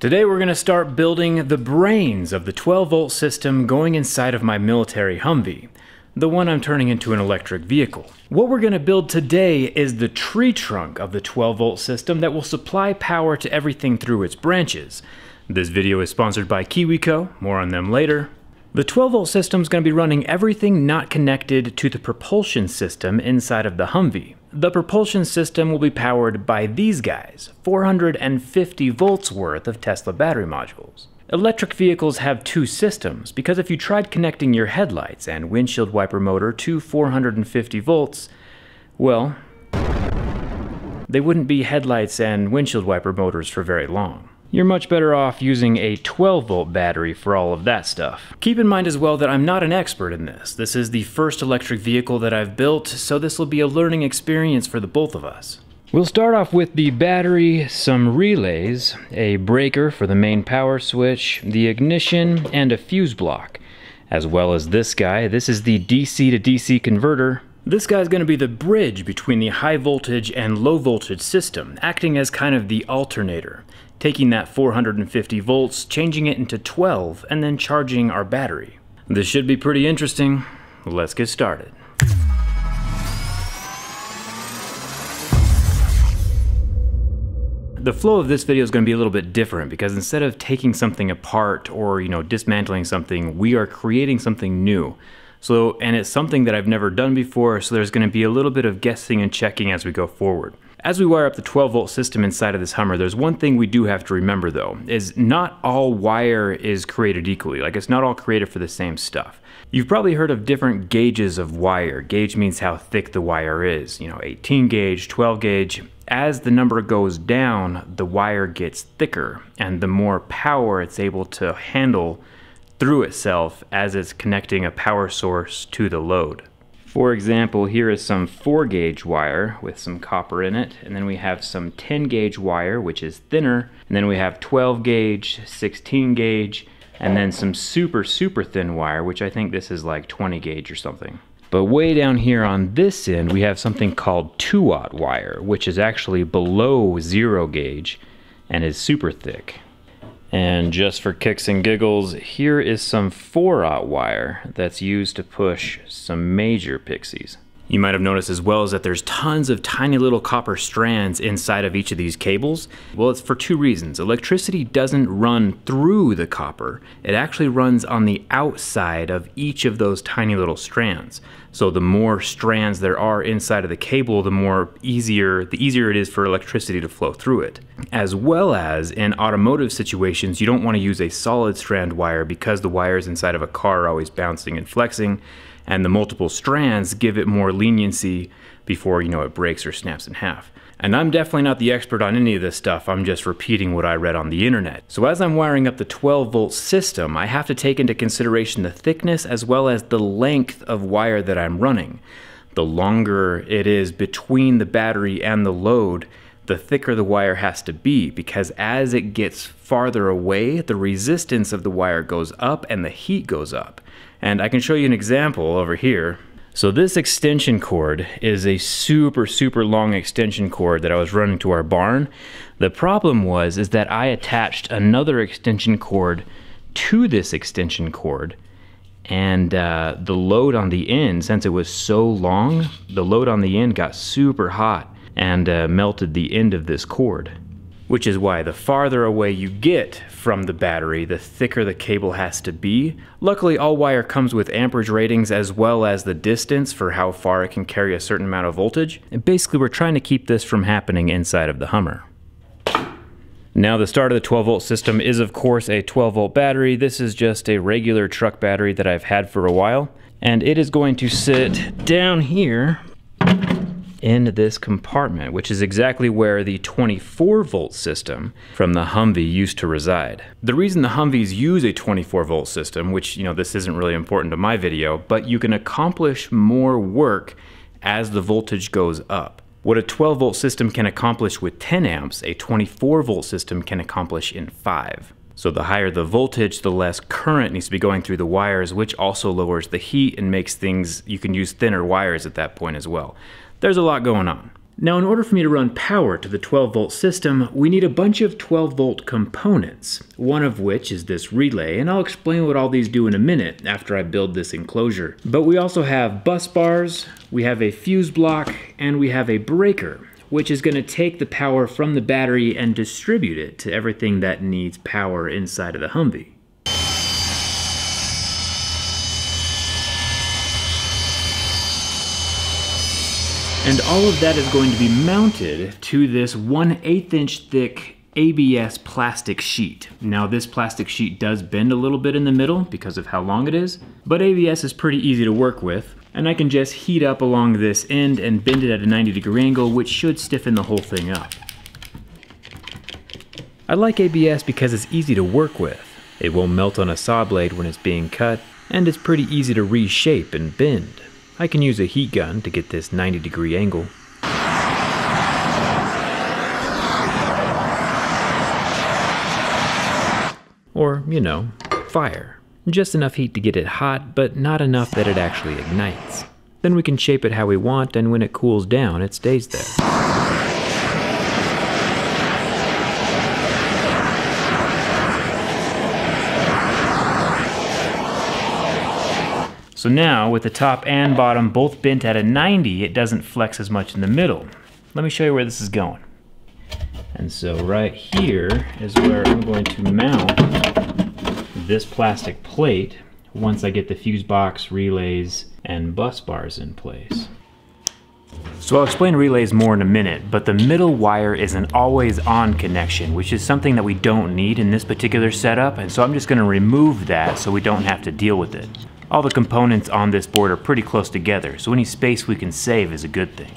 Today we're going to start building the brains of the 12-volt system going inside of my military Humvee, the one I'm turning into an electric vehicle. What we're going to build today is the tree trunk of the 12-volt system that will supply power to everything through its branches. This video is sponsored by KiwiCo, more on them later. The 12-volt system is going to be running everything not connected to the propulsion system inside of the Humvee. The propulsion system will be powered by these guys, 450 volts worth of Tesla battery modules. Electric vehicles have two systems, because if you tried connecting your headlights and windshield wiper motor to 450 volts, well, they wouldn't be headlights and windshield wiper motors for very long. You're much better off using a 12-volt battery for all of that stuff. Keep in mind as well that I'm not an expert in this. This is the first electric vehicle that I've built, so this will be a learning experience for the both of us. We'll start off with the battery, some relays, a breaker for the main power switch, the ignition, and a fuse block, as well as this guy. This is the DC to DC converter. This guy's going to be the bridge between the high voltage and low voltage system, acting as kind of the alternator, taking that 450 volts, changing it into 12, and then charging our battery. This should be pretty interesting. Let's get started. The flow of this video is going to be a little bit different because instead of taking something apart or, dismantling something, we are creating something new. And it's something that I've never done before, so there's going to be a little bit of guessing and checking as we go forward. As we wire up the 12-volt system inside of this Hummer, there's one thing we do have to remember though, is not all wire is created equally. Like, it's not all created for the same stuff. You've probably heard of different gauges of wire. Gauge means how thick the wire is, 18 gauge, 12 gauge. As the number goes down, the wire gets thicker and the more power it's able to handle through itself as it's connecting a power source to the load. For example, here is some 4-gauge wire with some copper in it, and then we have some 10-gauge wire, which is thinner, and then we have 12-gauge, 16-gauge, and then some super, super thin wire, which I think this is like 20-gauge or something. But way down here on this end, we have something called 2-aught wire, which is actually below 0-gauge and is super thick. And just for kicks and giggles, here is some 4-aught wire that's used to push some major pixies. You might have noticed as well is that there's tons of tiny little copper strands inside of each of these cables. Well, it's for two reasons. Electricity doesn't run through the copper. It actually runs on the outside of each of those tiny little strands. So the more strands there are inside of the cable, the easier it is for electricity to flow through it. As well as in automotive situations, you don't want to use a solid strand wire because the wires inside of a car are always bouncing and flexing. And the multiple strands give it more leniency before, it breaks or snaps in half. And I'm definitely not the expert on any of this stuff. I'm just repeating what I read on the internet. So as I'm wiring up the 12-volt system, I have to take into consideration the thickness as well as the length of wire that I'm running. The longer it is between the battery and the load, the thicker the wire has to be, because as it gets farther away, the resistance of the wire goes up and the heat goes up. And I can show you an example over here. So this extension cord is a super, super long extension cord that I was running to our barn. The problem is that I attached another extension cord to this extension cord, and the load on the end, since it was so long, the load on the end got super hot and melted the end of this cord. Which is why the farther away you get from the battery, the thicker the cable has to be. Luckily, all wire comes with amperage ratings as well as the distance for how far it can carry a certain amount of voltage. And basically, we're trying to keep this from happening inside of the Hummer. Now, the start of the 12-volt system is, of course, a 12-volt battery. This is just a regular truck battery that I've had for a while. And it is going to sit down here in this compartment, which is exactly where the 24-volt system from the Humvee used to reside. The reason the Humvees use a 24-volt system, which, this isn't really important to my video, but you can accomplish more work as the voltage goes up. What a 12-volt system can accomplish with 10 amps, a 24-volt system can accomplish in 5. So the higher the voltage, the less current needs to be going through the wires, which also lowers the heat and makes things, you can use thinner wires at that point as well. There's a lot going on. Now, in order for me to run power to the 12-volt system, we need a bunch of 12-volt components, one of which is this relay, and I'll explain what all these do in a minute after I build this enclosure. But we also have bus bars, we have a fuse block, and we have a breaker, which is going to take the power from the battery and distribute it to everything that needs power inside of the Humvee. And all of that is going to be mounted to this 1/8" thick ABS plastic sheet. Now this plastic sheet does bend a little bit in the middle because of how long it is, but ABS is pretty easy to work with, and I can just heat up along this end and bend it at a 90-degree angle, which should stiffen the whole thing up. I like ABS because it's easy to work with. It won't melt on a saw blade when it's being cut, and it's pretty easy to reshape and bend. I can use a heat gun to get this 90-degree angle. Or, you know, fire. Just enough heat to get it hot, but not enough that it actually ignites. Then we can shape it how we want, and when it cools down, it stays there. So now, with the top and bottom both bent at a 90, it doesn't flex as much in the middle. Let me show you where this is going. And so right here is where I'm going to mount this plastic plate once I get the fuse box, relays, and bus bars in place. So I'll explain relays more in a minute, but the middle wire is an always-on connection, which is something that we don't need in this particular setup, and so I'm just going to remove that so we don't have to deal with it. All the components on this board are pretty close together, so any space we can save is a good thing.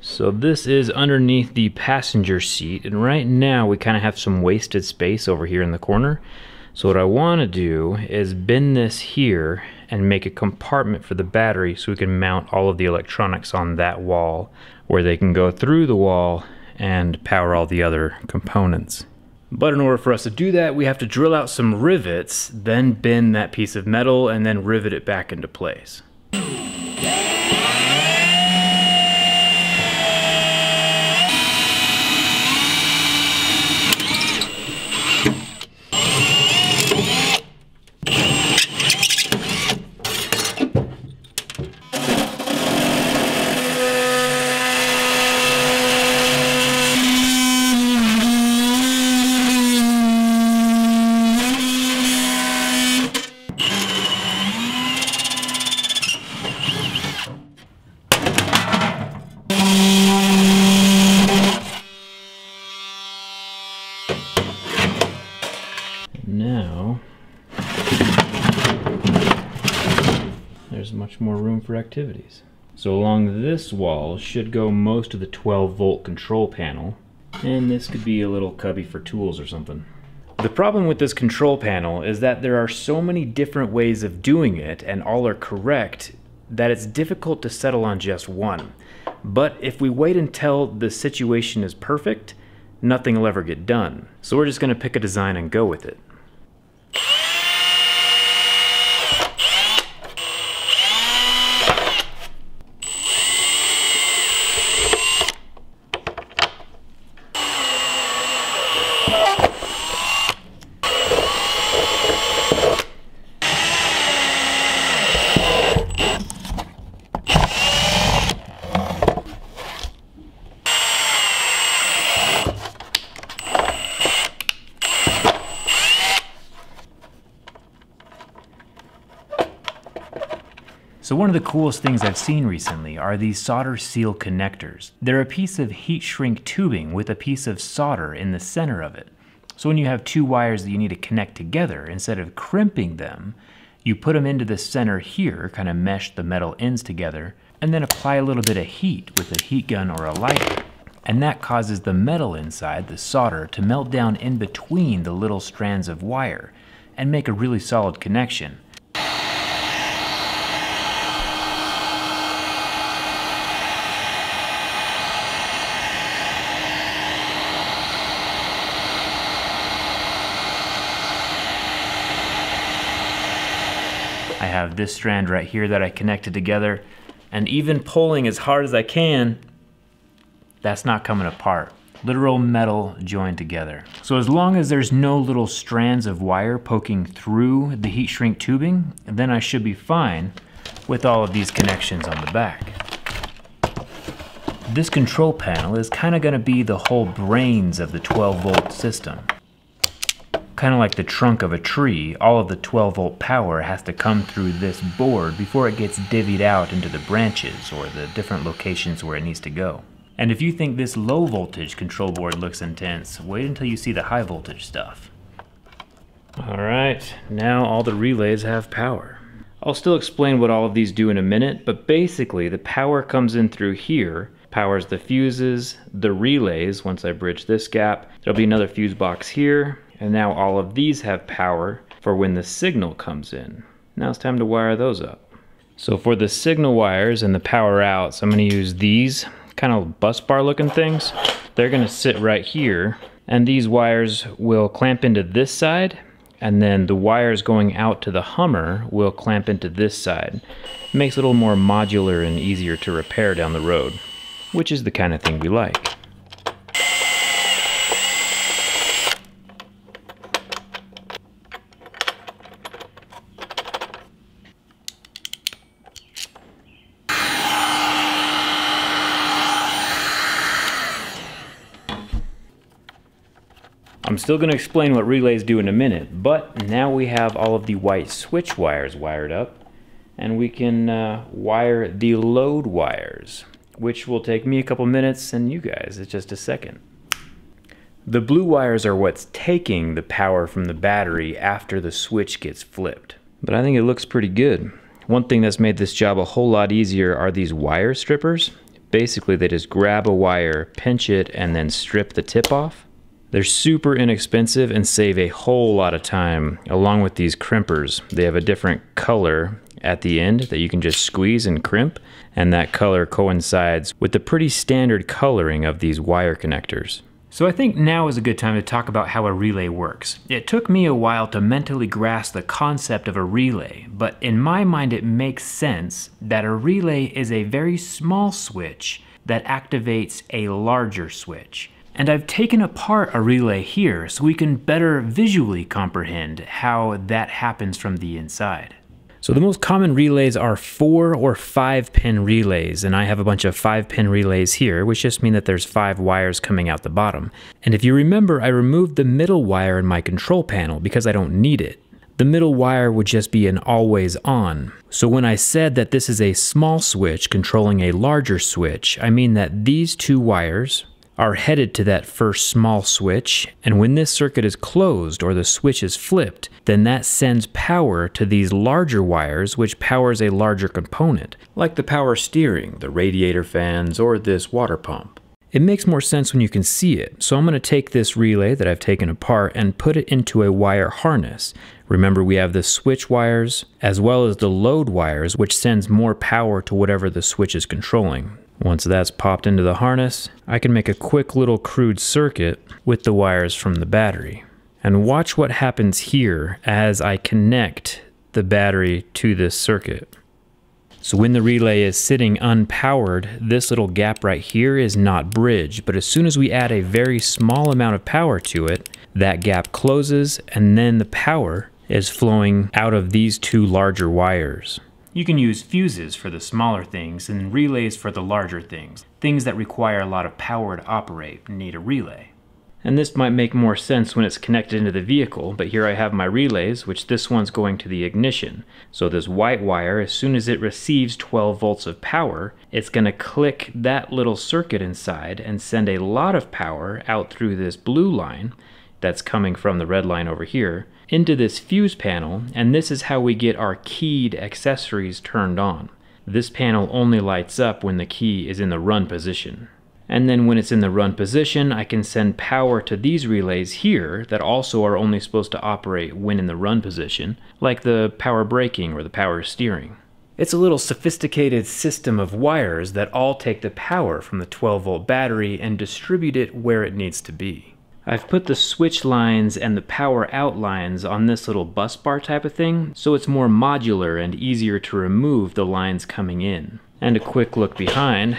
So this is underneath the passenger seat, and right now we kind of have some wasted space over here in the corner. So what I want to do is bend this here and make a compartment for the battery so we can mount all of the electronics on that wall, where they can go through the wall and power all the other components. But in order for us to do that, we have to drill out some rivets, then bend that piece of metal, and then rivet it back into place. Much more room for activities. So along this wall should go most of the 12-volt control panel, and this could be a little cubby for tools or something. The problem with this control panel is that there are so many different ways of doing it, and all are correct, that it's difficult to settle on just one. But if we wait until the situation is perfect, nothing will ever get done. So we're just going to pick a design and go with it. So one of the coolest things I've seen recently are these solder seal connectors. They're a piece of heat shrink tubing with a piece of solder in the center of it. So when you have two wires that you need to connect together, instead of crimping them, you put them into the center here, kind of mesh the metal ends together, and then apply a little bit of heat with a heat gun or a lighter. And that causes the metal inside, the solder, to melt down in between the little strands of wire and make a really solid connection. I have this strand right here that I connected together, and even pulling as hard as I can, that's not coming apart. Literal metal joined together. So as long as there's no little strands of wire poking through the heat shrink tubing, then I should be fine with all of these connections on the back. This control panel is kind of going to be the whole brains of the 12-volt system. Kind of like the trunk of a tree, all of the 12-volt power has to come through this board before it gets divvied out into the branches or the different locations where it needs to go. And if you think this low-voltage control board looks intense, wait until you see the high-voltage stuff. All right, now all the relays have power. I'll still explain what all of these do in a minute, but basically the power comes in through here, powers the fuses, the relays, once I bridge this gap. There'll be another fuse box here. And now all of these have power for when the signal comes in. Now it's time to wire those up. So for the signal wires and the power outs, I'm going to use these kind of bus bar looking things. They're going to sit right here, and these wires will clamp into this side, and then the wires going out to the Hummer will clamp into this side. It makes it a little more modular and easier to repair down the road, which is the kind of thing we like. I'm still going to explain what relays do in a minute, but now we have all of the white switch wires wired up, and we can wire the load wires, which will take me a couple minutes, and you guys, it's just a second. The blue wires are what's taking the power from the battery after the switch gets flipped, but I think it looks pretty good. One thing that's made this job a whole lot easier are these wire strippers. Basically, they just grab a wire, pinch it, and then strip the tip off. They're super inexpensive and save a whole lot of time, along with these crimpers. They have a different color at the end that you can just squeeze and crimp, and that color coincides with the pretty standard coloring of these wire connectors. So I think now is a good time to talk about how a relay works. It took me a while to mentally grasp the concept of a relay, but in my mind it makes sense that a relay is a very small switch that activates a larger switch. And I've taken apart a relay here so we can better visually comprehend how that happens from the inside. So the most common relays are 4 or 5-pin relays, and I have a bunch of 5-pin relays here, which just mean that there's 5 wires coming out the bottom. And if you remember, I removed the middle wire in my control panel because I don't need it. The middle wire would just be an always on. So when I said that this is a small switch controlling a larger switch, I mean that these two wires are headed to that first small switch, and when this circuit is closed or the switch is flipped, then that sends power to these larger wires, which powers a larger component, like the power steering, the radiator fans, or this water pump. It makes more sense when you can see it, so I'm going to take this relay that I've taken apart and put it into a wire harness. Remember, we have the switch wires as well as the load wires, which sends more power to whatever the switch is controlling. Once that's popped into the harness, I can make a quick little crude circuit with the wires from the battery. And watch what happens here as I connect the battery to this circuit. So when the relay is sitting unpowered, this little gap right here is not bridged, but as soon as we add a very small amount of power to it, that gap closes, and then the power is flowing out of these two larger wires. You can use fuses for the smaller things and relays for the larger things. Things that require a lot of power to operate need a relay. And this might make more sense when it's connected into the vehicle, but here I have my relays, which this one's going to the ignition. So this white wire, as soon as it receives 12 volts of power, it's going to click that little circuit inside and send a lot of power out through this blue line that's coming from the red line over here into this fuse panel, and this is how we get our keyed accessories turned on. This panel only lights up when the key is in the run position. And then when it's in the run position, I can send power to these relays here that also are only supposed to operate when in the run position, like the power braking or the power steering. It's a little sophisticated system of wires that all take the power from the 12 volt battery and distribute it where it needs to be. I've put the switch lines and the power out lines on this little bus bar type of thing, so it's more modular and easier to remove the lines coming in. And a quick look behind,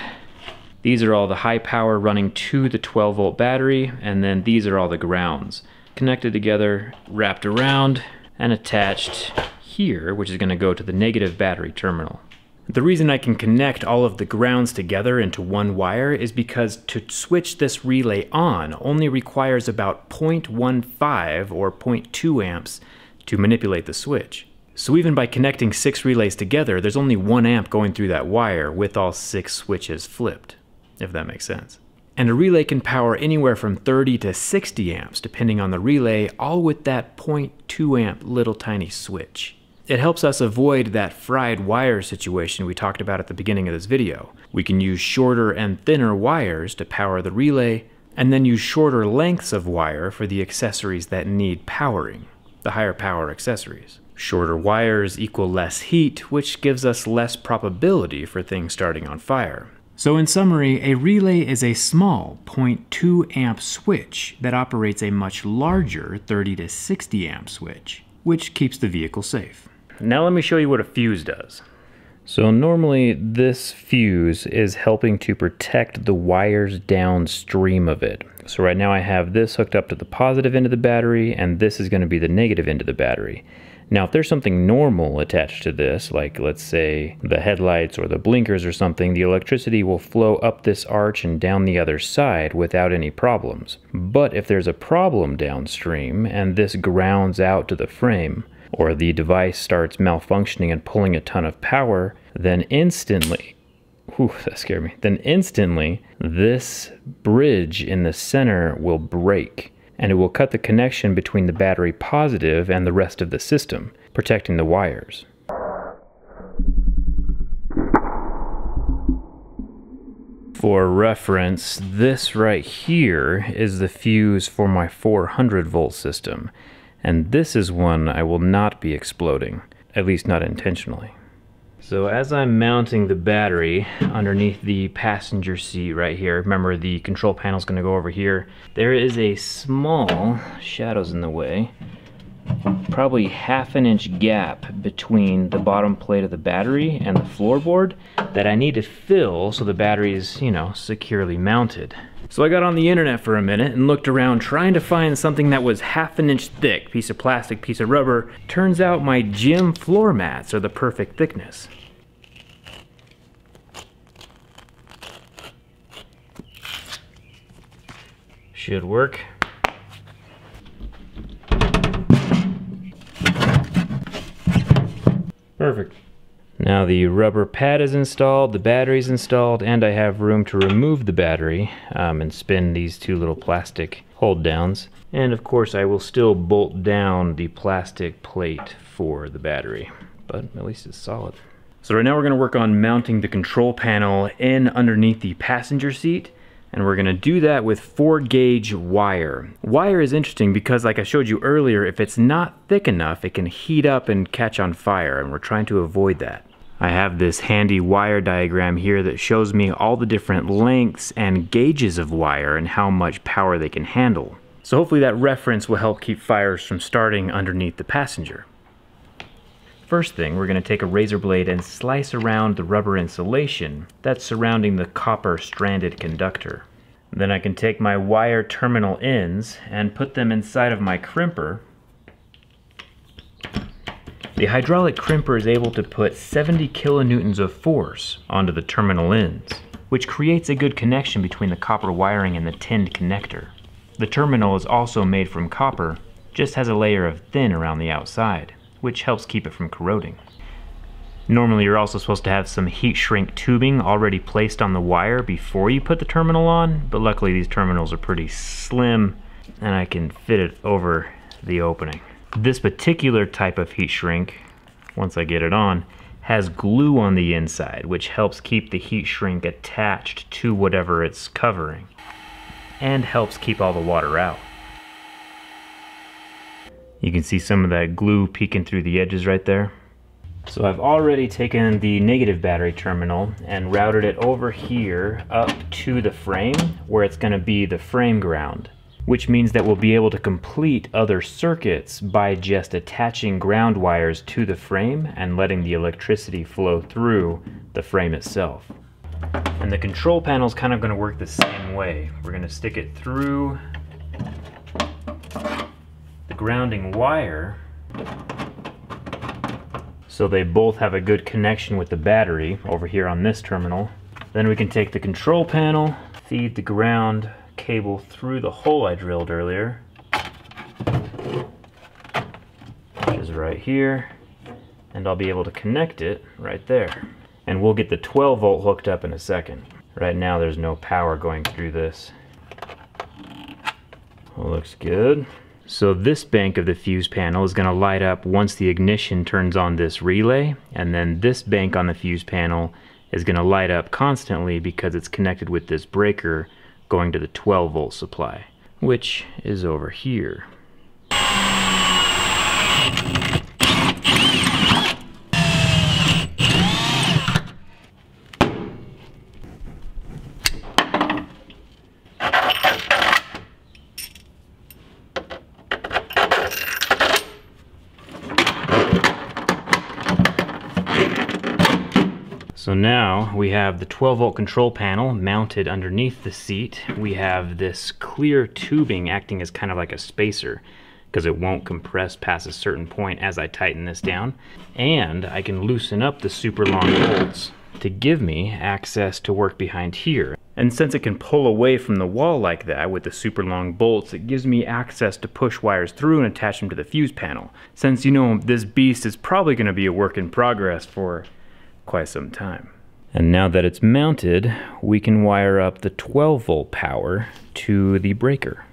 these are all the high power running to the 12 volt battery, and then these are all the grounds. Connected together, wrapped around, and attached here, which is going to go to the negative battery terminal. The reason I can connect all of the grounds together into one wire is because to switch this relay on only requires about 0.15 or 0.2 amps to manipulate the switch. So even by connecting 6 relays together, there's only 1 amp going through that wire with all 6 switches flipped, if that makes sense. And a relay can power anywhere from 30 to 60 amps depending on the relay, all with that 0.2 amp little tiny switch. It helps us avoid that fried wire situation we talked about at the beginning of this video. We can use shorter and thinner wires to power the relay, and then use shorter lengths of wire for the accessories that need powering, the higher power accessories. Shorter wires equal less heat, which gives us less probability for things starting on fire. So in summary, a relay is a small 0.2 amp switch that operates a much larger 30 to 60 amp switch, which keeps the vehicle safe. Now let me show you what a fuse does. So normally this fuse is helping to protect the wires downstream of it. So right now I have this hooked up to the positive end of the battery, and this is going to be the negative end of the battery. Now if there's something normal attached to this, like let's say the headlights or the blinkers or something, the electricity will flow up this arch and down the other side without any problems. But if there's a problem downstream and this grounds out to the frame, or the device starts malfunctioning and pulling a ton of power, then instantly, whew, that scared me, then instantly this bridge in the center will break, and it will cut the connection between the battery positive and the rest of the system, protecting the wires. For reference, this right here is the fuse for my 400 volt system, and this is one I will not be exploding, at least not intentionally. So as I'm mounting the battery underneath the passenger seat right here, remember the control panel's gonna go over here, there is a small, shadows in the way, probably ½ inch gap between the bottom plate of the battery and the floorboard that I need to fill so the battery is, you know, securely mounted. So I got on the internet for a minute and looked around trying to find something that was ½ inch thick, piece of plastic, piece of rubber. Turns out my gym floor mats are the perfect thickness. Should work. Perfect. Now the rubber pad is installed, the battery's installed, and I have room to remove the battery and spin these two little plastic hold downs. And of course I will still bolt down the plastic plate for the battery, but at least it's solid. So right now we're going to work on mounting the control panel in underneath the passenger seat. And we're gonna do that with 4-gauge wire. Wire is interesting because, like I showed you earlier, if it's not thick enough, it can heat up and catch on fire, and we're trying to avoid that. I have this handy wire diagram here that shows me all the different lengths and gauges of wire and how much power they can handle. So hopefully that reference will help keep fires from starting underneath the passenger. First thing, we're going to take a razor blade and slice around the rubber insulation that's surrounding the copper stranded conductor. Then I can take my wire terminal ends and put them inside of my crimper. The hydraulic crimper is able to put 70 kilonewtons of force onto the terminal ends, which creates a good connection between the copper wiring and the tinned connector. The terminal is also made from copper, just has a layer of tin around the outside, which helps keep it from corroding. Normally you're also supposed to have some heat shrink tubing already placed on the wire before you put the terminal on, but luckily these terminals are pretty slim and I can fit it over the opening. This particular type of heat shrink, once I get it on, has glue on the inside, which helps keep the heat shrink attached to whatever it's covering and helps keep all the water out. You can see some of that glue peeking through the edges right there. So I've already taken the negative battery terminal and routed it over here up to the frame where it's going to be the frame ground, which means that we'll be able to complete other circuits by just attaching ground wires to the frame and letting the electricity flow through the frame itself. And the control panel is kind of going to work the same way. We're going to stick it through the grounding wire so they both have a good connection with the battery over here on this terminal. Then we can take the control panel, feed the ground cable through the hole I drilled earlier, which is right here, and I'll be able to connect it right there. And we'll get the 12 volt hooked up in a second. Right now there's no power going through this. Well, looks good. So this bank of the fuse panel is going to light up once the ignition turns on this relay, and then this bank on the fuse panel is going to light up constantly because it's connected with this breaker going to the 12 volt supply, which is over here. So now we have the 12 volt control panel mounted underneath the seat. We have this clear tubing acting as kind of like a spacer because it won't compress past a certain point as I tighten this down. And I can loosen up the super long bolts to give me access to work behind here. And since it can pull away from the wall like that with the super long bolts, it gives me access to push wires through and attach them to the fuse panel. Since, you know, this beast is probably going to be a work in progress for quite some time. And now that it's mounted, we can wire up the 12 volt power to the breaker.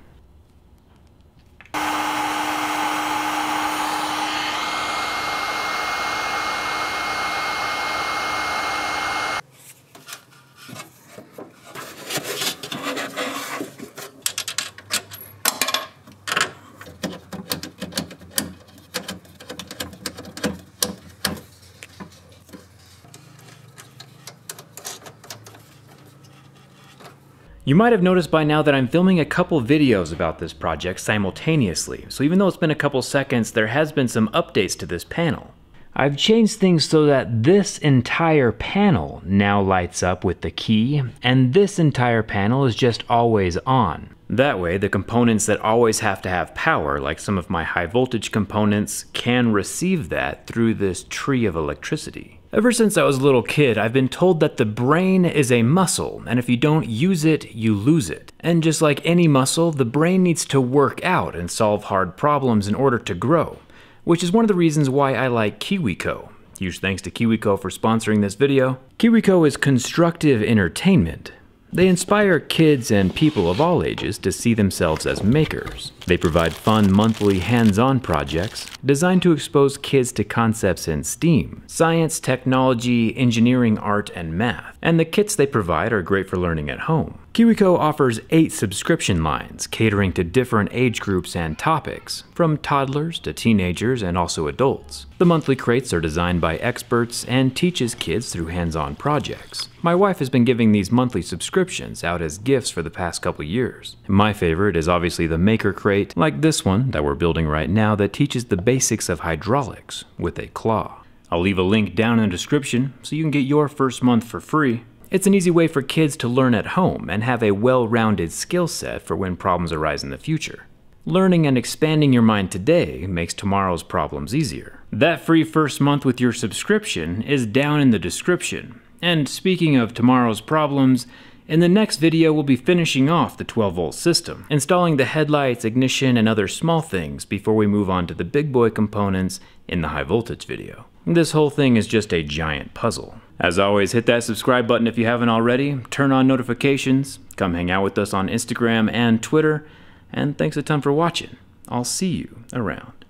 You might have noticed by now that I'm filming a couple videos about this project simultaneously, so even though it's been a couple seconds, there has been some updates to this panel. I've changed things so that this entire panel now lights up with the key, and this entire panel is just always on. That way, the components that always have to have power, like some of my high voltage components, can receive that through this tree of electricity. Ever since I was a little kid, I've been told that the brain is a muscle, and if you don't use it, you lose it. And just like any muscle, the brain needs to work out and solve hard problems in order to grow, which is one of the reasons why I like KiwiCo. Huge thanks to KiwiCo for sponsoring this video. KiwiCo is constructive entertainment. They inspire kids and people of all ages to see themselves as makers. They provide fun monthly hands-on projects designed to expose kids to concepts in STEAM, science, technology, engineering, art, and math. And the kits they provide are great for learning at home. KiwiCo offers 8 subscription lines catering to different age groups and topics, from toddlers to teenagers and also adults. The monthly crates are designed by experts and teaches kids through hands-on projects. My wife has been giving these monthly subscriptions out as gifts for the past couple years. My favorite is obviously the maker crate, like this one that we're building right now, that teaches the basics of hydraulics with a claw. I'll leave a link down in the description so you can get your first month for free. It's an easy way for kids to learn at home and have a well-rounded skill set for when problems arise in the future. Learning and expanding your mind today makes tomorrow's problems easier. That free first month with your subscription is down in the description. And speaking of tomorrow's problems, In the next video, we'll be finishing off the 12-volt system, installing the headlights, ignition, and other small things before we move on to the big boy components in the high voltage video. This whole thing is just a giant puzzle. As always, hit that subscribe button if you haven't already, turn on notifications, come hang out with us on Instagram and Twitter, and thanks a ton for watching. I'll see you around.